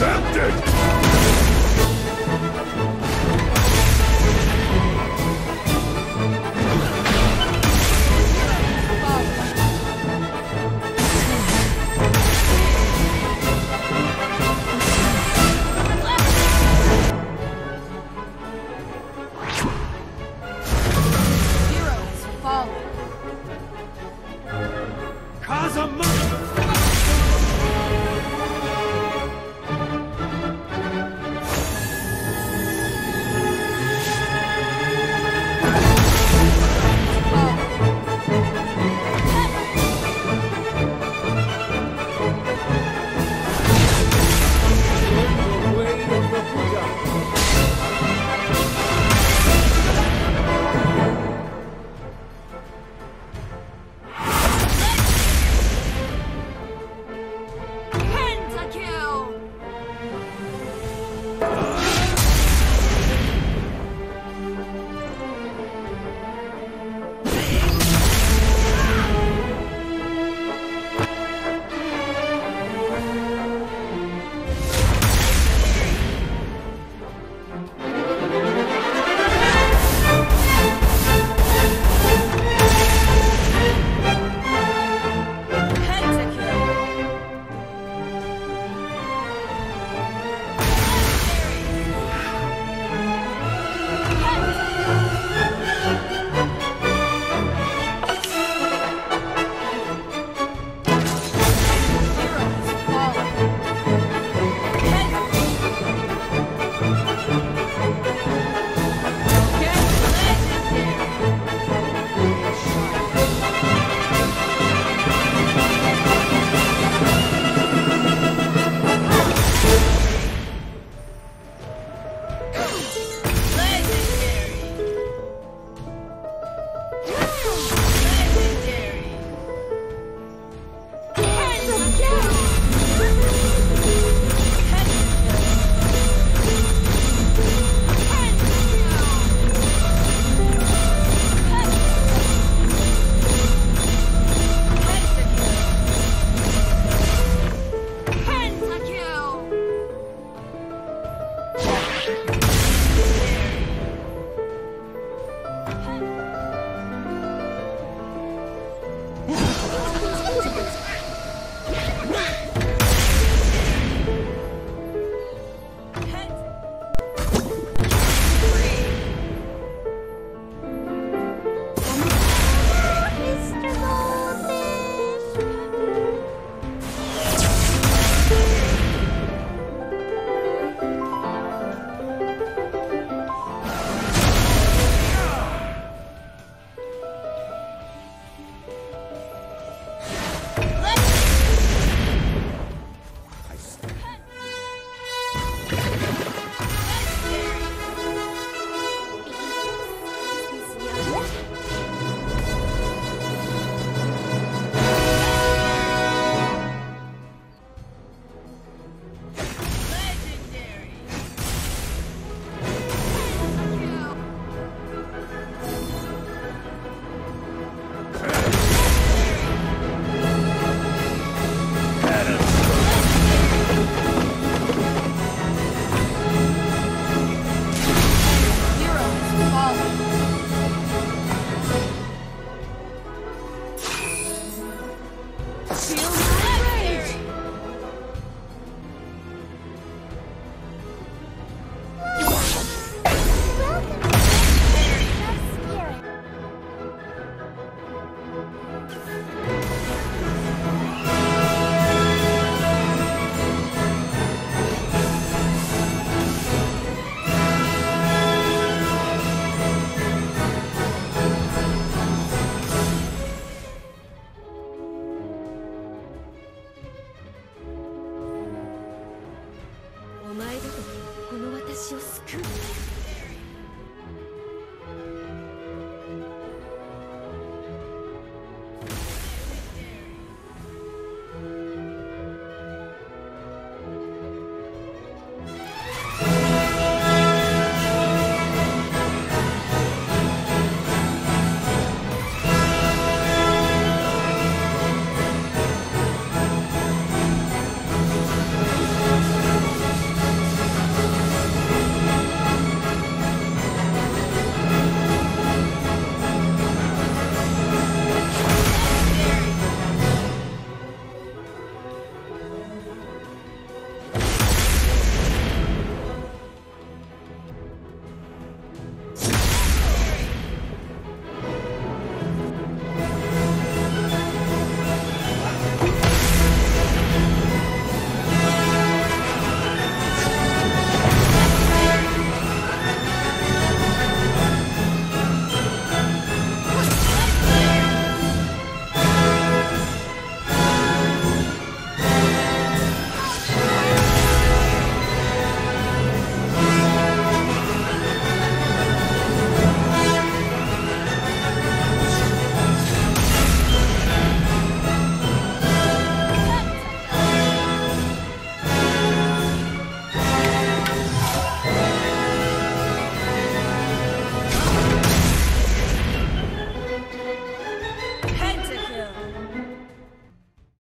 accepted! Just